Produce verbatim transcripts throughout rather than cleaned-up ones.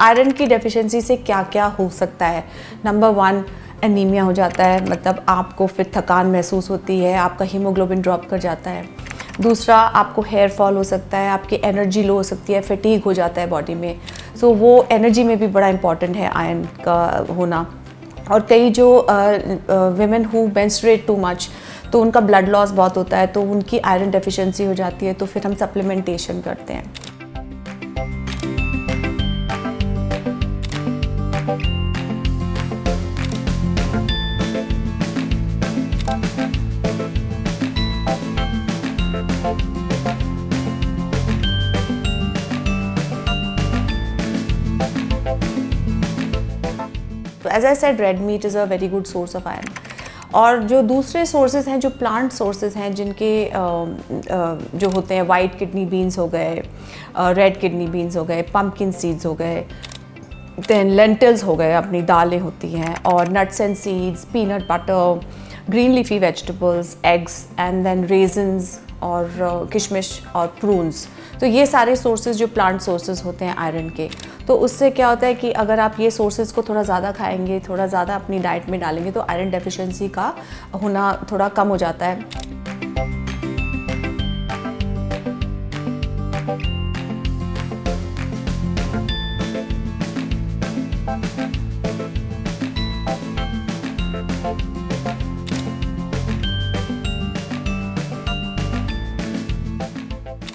Iron की deficiency से क्या क्या हो सकता है। नंबर वन, एनीमिया हो जाता है, मतलब आपको फिर थकान महसूस होती है, आपका हीमोग्लोबिन ड्रॉप कर जाता है। दूसरा, आपको हेयर फॉल हो सकता है, आपकी एनर्जी लो हो सकती है, फटीग हो जाता है बॉडी में। सो वो एनर्जी में भी बड़ा इम्पॉर्टेंट है आयरन का होना। और कई जो women who menstruate too much, तो उनका ब्लड लॉस बहुत होता है, तो उनकी आयरन डेफिशिएंसी हो जाती है, तो फिर हम सप्लीमेंटेशन करते हैं। As I said, red meat is a very good source of iron. और जो दूसरे sources हैं, जो plant sources हैं, जिनके जो होते हैं white kidney beans हो गए, red kidney beans हो गए, pumpkin seeds हो गए, then lentils हो गए, अपनी दालें होती हैं, और nuts and seeds, peanut butter, green leafy vegetables, eggs and then raisins और किशमिश और प्रून्स। तो ये सारे सोर्सेज जो प्लांट सोर्सेज होते हैं आयरन के, तो उससे क्या होता है कि अगर आप ये सोर्सेज को थोड़ा ज़्यादा खाएंगे, थोड़ा ज़्यादा अपनी डाइट में डालेंगे, तो आयरन डेफिशिएंसी का होना थोड़ा कम हो जाता है।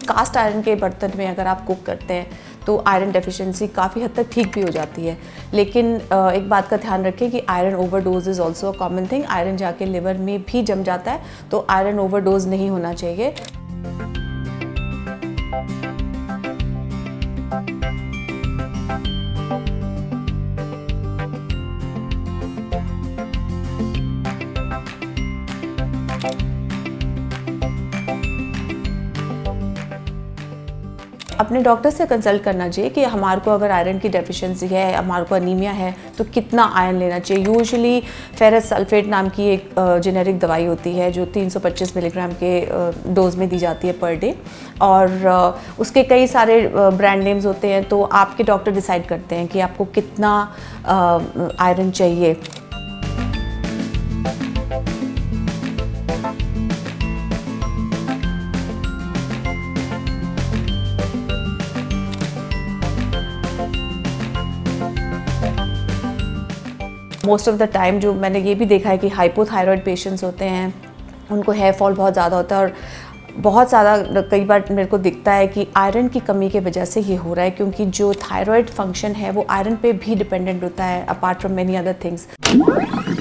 कास्ट आयरन के बर्तन में अगर आप कुक करते हैं तो आयरन डेफिशिएंसी काफ़ी हद तक ठीक भी हो जाती है, लेकिन एक बात का ध्यान रखें कि iron overdose is also a common thing. Iron जाके लिवर में भी जम जाता है, तो आयरन ओवरडोज नहीं होना चाहिए। अपने डॉक्टर से कंसल्ट करना चाहिए कि हमारे को अगर आयरन की डेफिशिएंसी है, हमारे को अनीमिया है, तो कितना आयरन लेना चाहिए। यूजुअली फेरस सल्फेट नाम की एक जेनेरिक दवाई होती है जो तीन सौ पच्चीस मिलीग्राम के डोज में दी जाती है पर डे, और उसके कई सारे ब्रांड नेम्स होते हैं, तो आपके डॉक्टर डिसाइड करते हैं कि आपको कितना आयरन चाहिए। मोस्ट ऑफ़ द टाइम जो मैंने ये भी देखा है कि हाइपोथायरॉयड पेशेंट्स होते हैं, उनको हेयर फॉल बहुत ज़्यादा होता है, और बहुत ज़्यादा कई बार मेरे को दिखता है कि आयरन की कमी के वजह से ये हो रहा है, क्योंकि जो थायराइड फंक्शन है वो आयरन पे भी डिपेंडेंट होता है, apart from many other things.